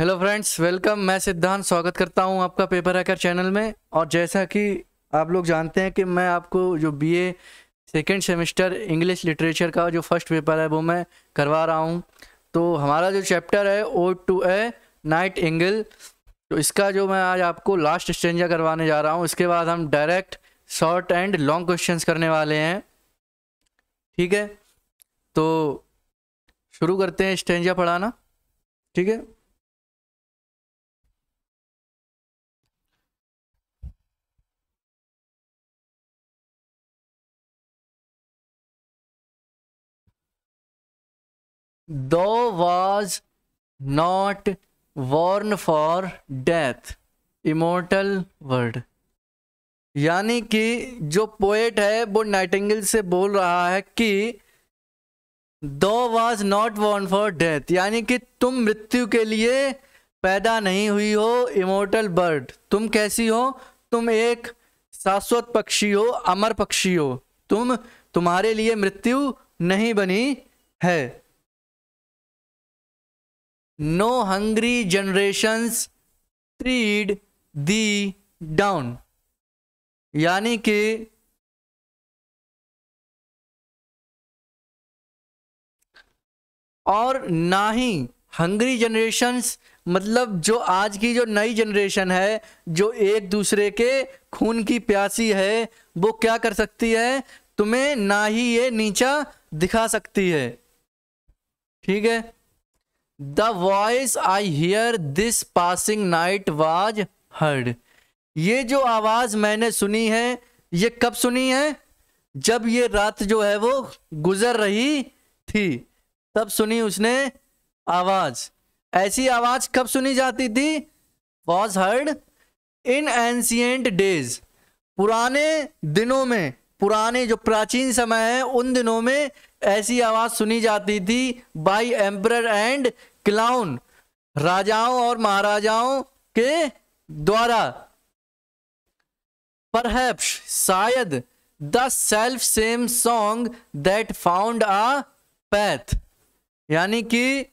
Hello friends, welcome. मैं सिद्धांत स्वागत करता हूं आपका पेपर हैकर चैनल में। और जैसा कि आप लोग जानते हैं कि मैं आपको जो BA second semester English literature का जो फर्स्ट पेपर है वो मैं करवा रहा हूं। तो हमारा जो चैप्टर है ओड टू ए नाइटिंगेल, तो इसका जो मैं आज आपको लास्ट स्टेंजा करवाने जा रहा हूँ। इसके बाद हम direct short and long question करने वाले हैं, ठीक है। तो शुरू करते हैं स्टेंजा पढ़ाना, ठीक है। Thou was not born for death, immortal word। यानी कि जो पोएट है वो नाइटिंगेल से बोल रहा है कि Thou was not born for death, यानी कि तुम मृत्यु के लिए पैदा नहीं हुई हो। इमोर्टल बर्ड, तुम कैसी हो? तुम एक शाश्वत पक्षी हो, अमर पक्षी हो। तुम्हारे लिए मृत्यु नहीं बनी है। No hungry generations tread thee down, यानी कि और ना ही हंग्री जनरेशंस मतलब जो आज की जो नई जनरेशन है जो एक दूसरे के खून की प्यासी है, वो क्या कर सकती है? तुम्हें ना ही ये नीचा दिखा सकती है, ठीक है। The voice I hear this passing night was heard, ये जो आवाज मैंने सुनी है ये कब सुनी है? जब ये रात जो है वो गुजर रही थी तब सुनी उसने आवाज। ऐसी आवाज कब सुनी जाती थी? Was heard in ancient days, पुराने दिनों में, पुराने जो प्राचीन समय है उन दिनों में ऐसी आवाज सुनी जाती थी। बाय एम्परर एंड क्लाउन, राजाओं और महाराजाओं के द्वारा। परहैप्स शायद, the self same song that found a path, यानी कि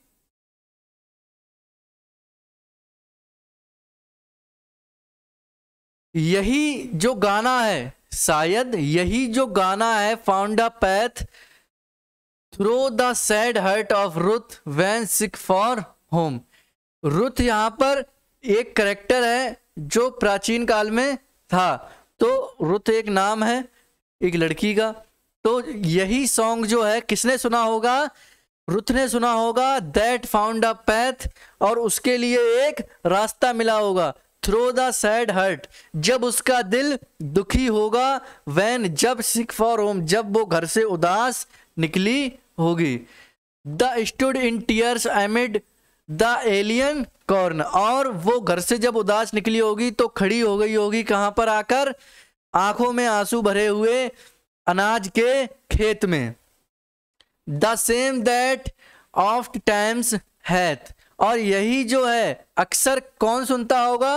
यही जो गाना है, शायद यही जो गाना है found a path through the sad heart of Ruth when sick for home. Ruth यहाँ पर एक करेक्टर है जो प्राचीन काल में था, तो रुथ एक नाम है एक लड़की का। तो यही सॉन्ग जो है किसने सुना होगा? रुथ ने सुना होगा। दैट फाउंड अ पैथ, और उसके लिए एक रास्ता मिला होगा। थ्रो द सैड हर्ट, जब उसका दिल दुखी होगा। वैन जब, सिक फॉर होम जब वो घर से उदास निकली होगी। The stood in tears amid the alien corn, और वो घर से जब उदास निकली होगी तो खड़ी हो गई होगी कहाँ पर आकर? आंखों में आंसू भरे हुए अनाज के खेत में। The same that oft times hath, और यही जो है अक्सर कौन सुनता होगा?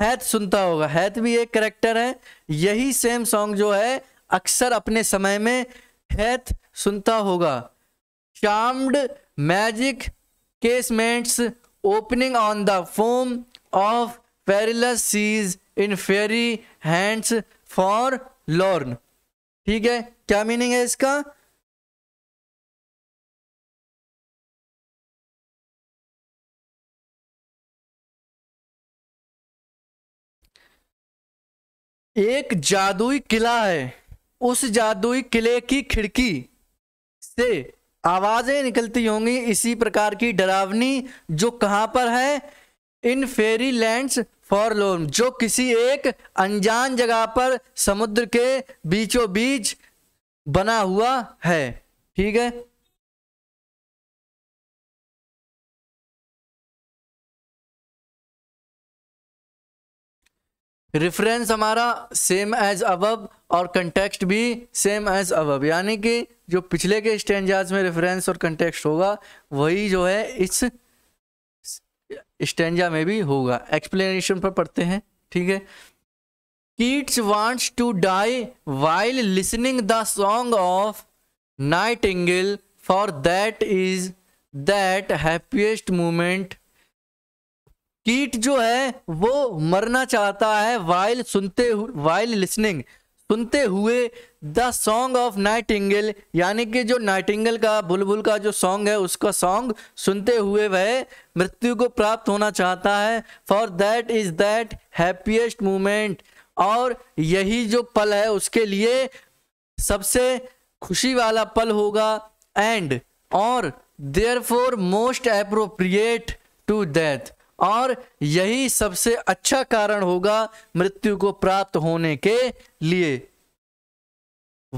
हैथ सुनता होगा। हैथ भी एक कैरेक्टर है। यही सेम सॉन्ग जो है अक्सर अपने समय में हैथ सुनता होगा। Charmed magic casements opening on the foam of perilous seas in fairy hands forlorn, ठीक है। क्या मीनिंग है इसका? एक जादुई किला है, उस जादुई किले की खिड़की से आवाजें निकलती होंगी इसी प्रकार की डरावनी, जो कहाँ पर है? इन फेरी लैंड्स फॉरलोर्न, जो किसी एक अनजान जगह पर समुद्र के बीचों बीच बना हुआ है, ठीक है। रेफरेंस हमारा सेम एज अबव, और कंटेक्स्ट भी सेम एज अबव, यानी कि जो पिछले के स्टेंजाज में रेफरेंस और कंटेक्स्ट होगा वही जो है इस स्टेंजा में भी होगा। एक्सप्लेनेशन पर पढ़ते हैं, ठीक है। Keats wants to die while listening the song of nightingale, for that is that happiest moment कीट जो है वो मरना चाहता है वाइल लिसनिंग सुनते हुए द सॉन्ग ऑफ नाइटिंगेल, यानी कि जो नाइटिंगेल का बुलबुल का जो सॉन्ग है उसका सॉन्ग सुनते हुए वह मृत्यु को प्राप्त होना चाहता है। For that is that happiest moment, और यही जो पल है उसके लिए सबसे खुशी वाला पल होगा। एंड और therefore most appropriate to death, और यही सबसे अच्छा कारण होगा मृत्यु को प्राप्त होने के लिए।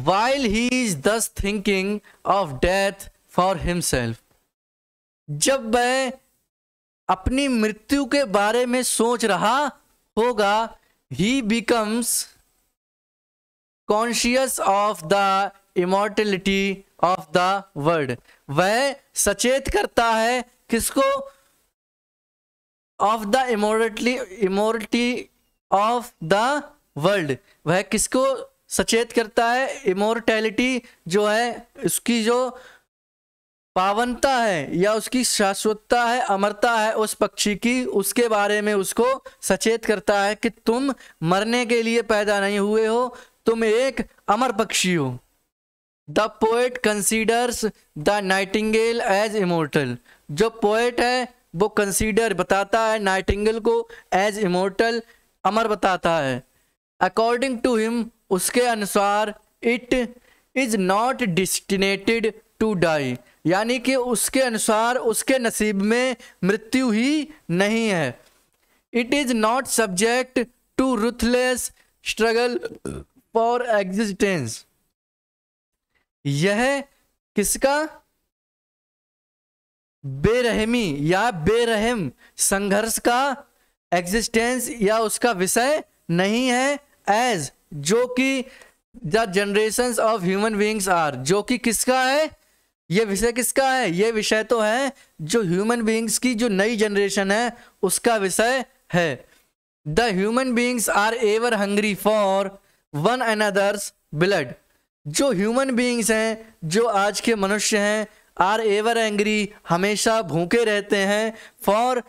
While he is thus thinking of death for himself, जब वह अपनी मृत्यु के बारे में सोच रहा होगा, he becomes conscious of the immortality of the world, वह सचेत करता है किसको? Of the immortality of the world, वह किसको सचेत करता है? इमोर्टैलिटी जो है उसकी जो पावनता है या उसकी शाश्वतता है, अमरता है उस पक्षी की, उसके बारे में उसको सचेत करता है कि तुम मरने के लिए पैदा नहीं हुए हो, तुम एक अमर पक्षी हो। The poet considers the nightingale as immortal, जो पोएट है वो कंसीडर बताता है नाइटिंगेल को एज इमोर्टल, अमर बताता है। अकॉर्डिंग टू हिम, उसके अनुसार, it is not डिस्टिनेटेड to die, यानी कि उसके अनुसार उसके नसीब में मृत्यु ही नहीं है। It is not subject to ruthless struggle for existence, यह किसका? बेरहमी या बेरहम संघर्ष का एग्जिस्टेंस या उसका विषय नहीं है। एज, जो कि the generations of human beings are, जो कि किसका है ये विषय? किसका है ये विषय? तो है जो ह्यूमन बीइंग्स की जो नई जनरेशन है उसका विषय है। The human beings are ever hungry for one another's blood, जो ह्यूमन बीइंग्स हैं, जो आज के मनुष्य हैं, आर एवर एंग्री, हमेशा भूखे रहते हैं, फॉर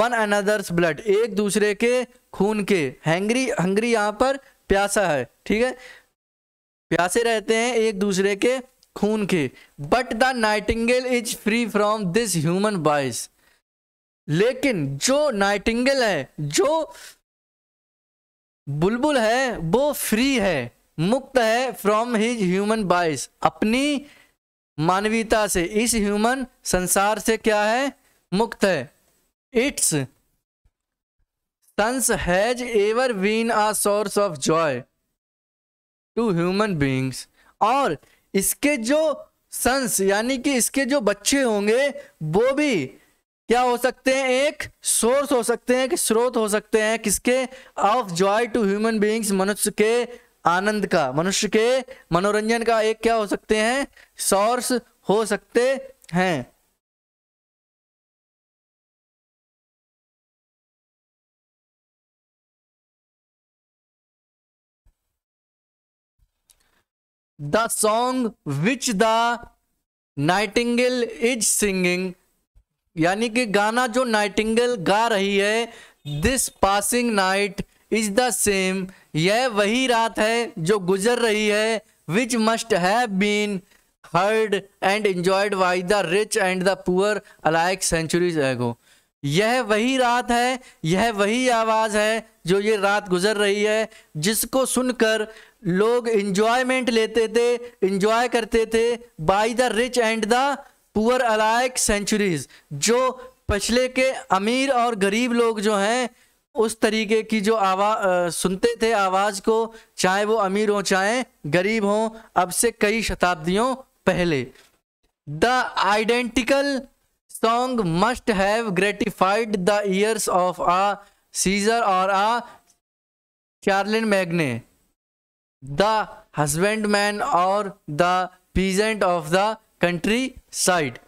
वन अनदर्स ब्लड, एक दूसरे के खून के। हैंग्री, हंग्री यहाँ पर प्यासा है, ठीक है, प्यासे रहते हैं एक दूसरे के खून के। But the nightingale is free from this human bias, लेकिन जो नाइटिंगेल है, जो बुलबुल है, वो फ्री है, मुक्त है फ्रॉम हिज ह्यूमन बाइस, अपनी मानवीयता से, इस ह्यूमन संसार से क्या है? मुक्त है। Its songs has ever been a source of joy to human beings, और इसके जो सन्स यानी कि इसके जो बच्चे होंगे वो भी क्या हो सकते हैं? एक सोर्स हो सकते हैं, कि स्रोत हो सकते हैं, किसके? Of joy to human beings, मनुष्य के आनंद का, मनुष्य के मनोरंजन का एक क्या हो सकते हैं? सोर्स हो सकते हैं। The song which the nightingale is singing, यानी कि गाना जो नाइटिंगेल गा रही है, this passing night is the same, यह वही रात है जो गुजर रही है, which must have been heard and enjoyed by the rich and the poor alike centuries ago, यह वही रात है, यह वही आवाज़ है जो ये रात गुजर रही है, जिसको सुनकर लोग इंजॉयमेंट लेते थे, इंजॉय करते थे, by the rich and the poor alike centuries, जो पिछले के अमीर और गरीब लोग जो हैं उस तरीके की जो आवाज़ सुनते थे, आवाज़ को, चाहे वो अमीर हो चाहे गरीब हो, अब से कई शताब्दियों पहले। The identical song must have gratified the ears of a Caesar और a Charlemagne, the husbandman और the peasant of the countryside,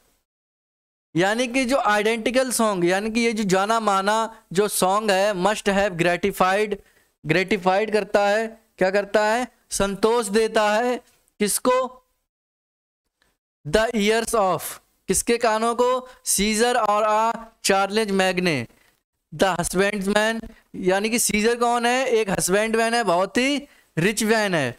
यानी कि जो आइडेंटिकल सॉन्ग, यानी कि ये जो जाना माना जो सॉन्ग है, मस्ट हैव ग्रेटिफाइड, ग्रेटिफाइड करता है, क्या करता है? संतोष देता है, किसको? द ईयर्स ऑफ, किसके कानों को? सीजर और आ चार्लेज मैग्ने, द हस्बैंडमैन, यानी कि सीजर कौन है? एक हस्बैंडमैन है, बहुत ही रिच मैन है।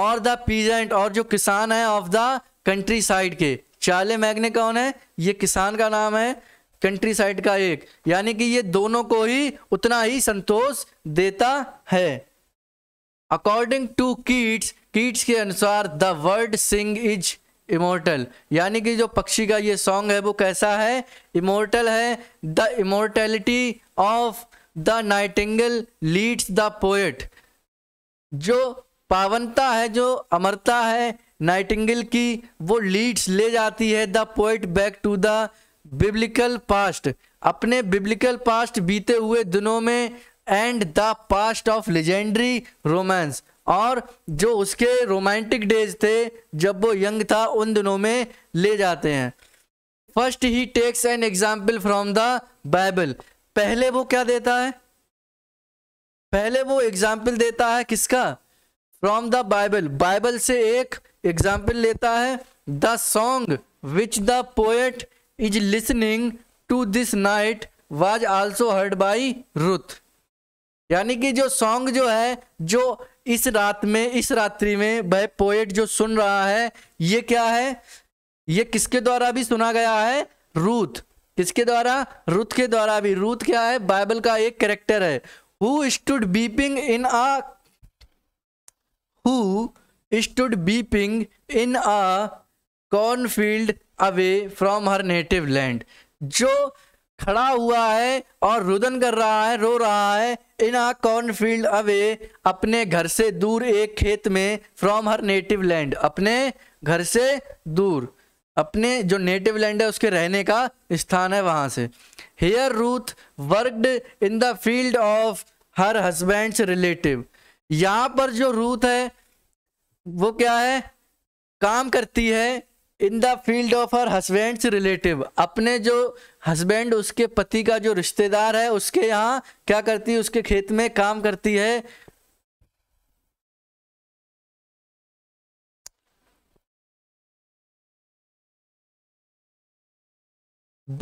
और द पीजेंट, और जो किसान है ऑफ द कंट्री साइड के। चार्ले मैग्ने कौन है? ये किसान का नाम है, कंट्री साइड का एक। यानी कि ये दोनों को ही उतना ही संतोष देता है। अकॉर्डिंग टू कीट्स, कीट्स के अनुसार the word sing is immortal, यानी कि जो पक्षी का ये सॉन्ग है वो कैसा है? इमोर्टल है। The immortality of the nightingale leads the poet, जो पावनता है, जो अमरता है नाइटिंगेल की, वो लीड्स ले जाती है the poet back to the biblical past, अपने बिब्लिकल पास्ट, बीते हुए दिनों में, and the past of legendary romance, और जो उसके रोमांटिक डेज थे जब वो यंग था उन दिनों में ले जाते हैं। First he takes an example from the Bible, पहले वो क्या देता है? पहले वो एग्जाम्पल देता है किसका? फ्रॉम द बाइबल, बाइबल से एक एग्जाम्पल लेता है। The song which the poet is listening to this night was also heard by Ruth, यानी कि जो सॉन्ग जो है, जो इस रात में, इस रात्रि में वह पोएट जो सुन रहा है, ये क्या है? ये किसके द्वारा भी सुना गया है? रूथ। किसके द्वारा? रूथ के द्वारा भी। रूथ क्या है? बाइबल का एक कैरेक्टर है। Who stood weeping in a, who stood weeping in a cornfield away from her native land, जो खड़ा हुआ है और रुदन कर रहा है, रो रहा है, इन अ कॉर्नफील्ड अवे, अपने घर से दूर एक खेत में, फ्रॉम हर नेटिव लैंड, अपने घर से दूर, अपने जो नेटिव लैंड है उसके रहने का स्थान है वहाँ से। Here Ruth worked in the field of her husband's relative, यहाँ पर जो रूथ है वो क्या है? काम करती है in the field of her husband's relative, अपने जो हस्बैंड, उसके पति का जो रिश्तेदार है उसके यहाँ क्या करती है? उसके खेत में काम करती है।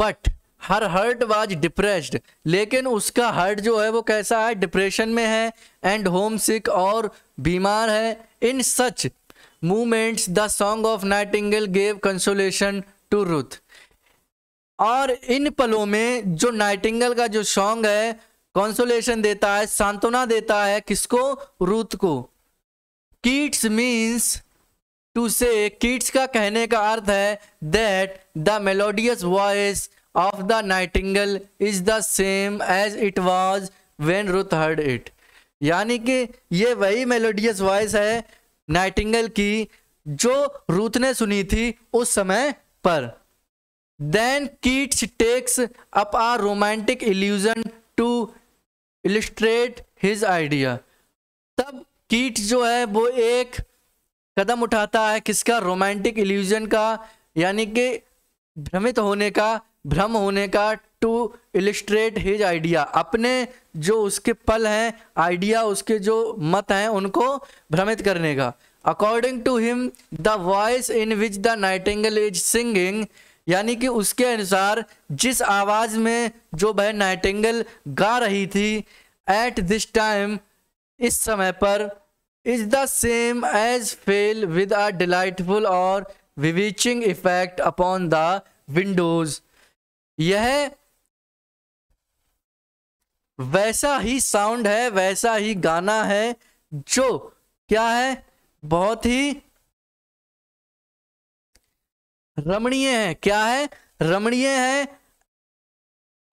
But her heart was depressed, लेकिन उसका हर्ट जो है वो कैसा है? डिप्रेशन में है, एंड होम सिक, और बीमार है। In such moments the song of nightingale gave consolation to Ruth, और इन पलों में जो नाइटिंगेल का जो सॉन्ग है कंसोलेशन देता है, सांत्वना देता है किसको? रुथ को। Keats means to say, Keats का कहने का अर्थ है that the melodious voice of the nightingale is the same as it was when Ruth heard it, यानी कि ये वही मेलोडियस वॉइस है नाइटिंगेल की जो रूथ ने सुनी थी उस समय पर। Then Keats takes up a romantic illusion to illustrate his idea, तब कीट्स जो है वो एक कदम उठाता है किसका? रोमांटिक इल्यूजन का, यानी कि भ्रमित होने का, भ्रम होने का, टू इलिस्ट्रेट हिज आइडिया, अपने जो उसके पल हैं, आइडिया, उसके जो मत हैं उनको भ्रमित करने का। According to him the voice in which the nightingale is singing, यानी कि उसके अनुसार जिस आवाज़ में जो वह नाइटिंगेल गा रही थी, एट दिस टाइम, इस समय पर, is the same as fell with a delightful और bewitching effect upon the windows, यह वैसा ही साउंड है, वैसा ही गाना है जो क्या है? बहुत ही रमणीय है। क्या है? रमणीय है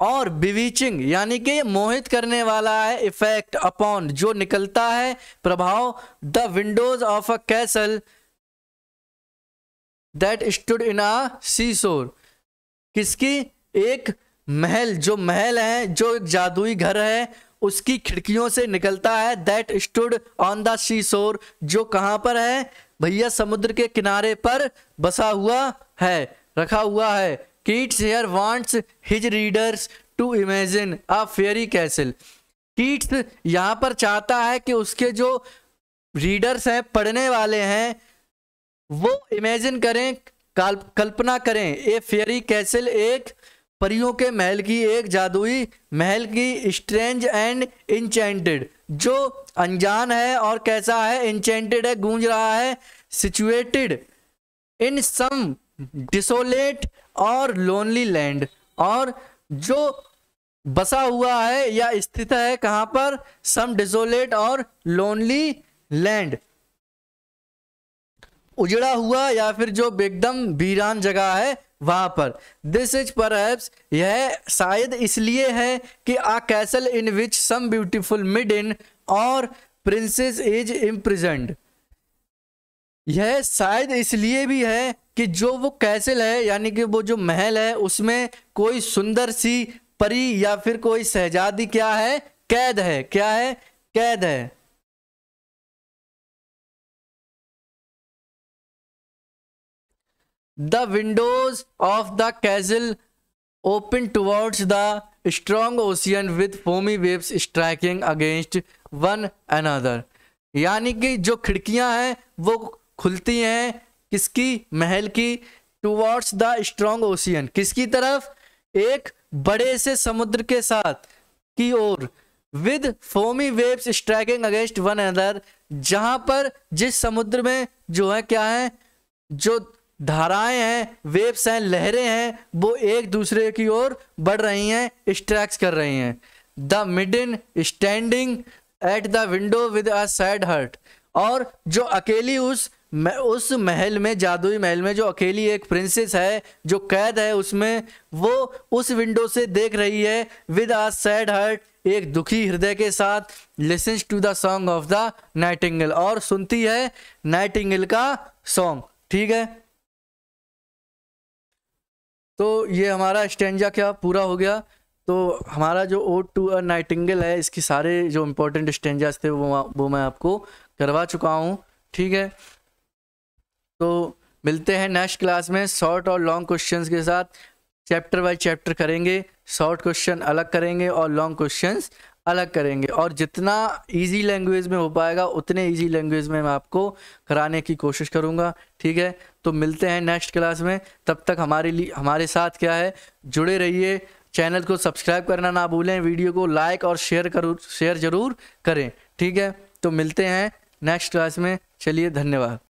और बिविचिंग, यानी कि मोहित करने वाला है, इफेक्ट अपॉन, जो निकलता है, प्रभाव, the windows of a castle that stood in a sea shore, किसकी? एक महल, जो महल है, जो एक जादुई घर है, उसकी खिड़कियों से निकलता है। That stood on the sea shore, जो कहाँ पर है भैया? समुद्र के किनारे पर बसा हुआ है, रखा हुआ है। Keats here wants his readers to imagine a fairy castle, Keats यहाँ पर चाहता है कि उसके जो रीडर्स हैं, पढ़ने वाले हैं, वो इमेजिन करें, कल्पना करें, ए फेयरी कैसल, एक परियों के महल की एक जादुई महल की स्ट्रेंज एंड इंचेंटेड, जो अनजान है और कैसा है, इंचेंटेड है, गूंज रहा है, सिचुएटेड इन सम डिसोलेट और लोनली लैंड, और जो बसा हुआ है या स्थित है कहाँ पर, सम डिसोलेट और लोनली लैंड, उजड़ा हुआ या फिर जो एकदम वीरान जगह है वहां पर। दिस इज परहैप्स, यह शायद इसलिए है कि a castle in which some beautiful मिडन और प्रिंसेस इज इम्प्रिजन्ड, यह शायद इसलिए भी है कि जो वो कैसल है यानी कि वो जो महल है उसमें कोई सुंदर सी परी या फिर कोई शहजादी क्या है, कैद है, क्या है, कैद है। The windows of the castle open towards the strong ocean with foamy waves striking against one another, यानी कि जो खिड़कियां हैं वो खुलती हैं किसकी, महल की, towards the strong ocean, किसकी तरफ, एक बड़े से समुद्र के साथ की ओर, with foamy waves striking against one another, जहां पर जिस समुद्र में जो है क्या है, जो धाराएं हैं, वेव्स हैं, लहरें हैं, वो एक दूसरे की ओर बढ़ रही हैं, स्ट्रैक्स कर रही हैं। The maiden standing at the window with a sad heart, और जो अकेली उस महल में, जादुई महल में जो अकेली एक प्रिंसेस है जो कैद है उसमें, वो उस विंडो से देख रही है विद अ सैड हर्ट, एक दुखी हृदय के साथ। Listens to the song of the nightingale, और सुनती है नाइटिंगेल का सॉन्ग। ठीक है, तो ये हमारा स्टेंजा क्या पूरा हो गया। तो हमारा जो ओड टू अ नाइटिंगेल है, इसके सारे जो इम्पोर्टेंट स्टेंजास थे वो मैं आपको करवा चुका हूँ। ठीक है, तो मिलते हैं नेक्स्ट क्लास में शॉर्ट और लॉन्ग क्वेश्चंस के साथ। चैप्टर बाय चैप्टर करेंगे, शॉर्ट क्वेश्चन अलग करेंगे और लॉन्ग क्वेश्चंस अलग करेंगे, और जितना इजी लैंग्वेज में हो पाएगा उतने इजी लैंग्वेज में मैं आपको कराने की कोशिश करूँगा। ठीक है, तो मिलते हैं नेक्स्ट क्लास में। तब तक हमारे साथ क्या है, जुड़े रहिए, चैनल को सब्सक्राइब करना ना भूलें, वीडियो को लाइक और शेयर ज़रूर करें। ठीक है, तो मिलते हैं नेक्स्ट क्लास में। चलिए, धन्यवाद।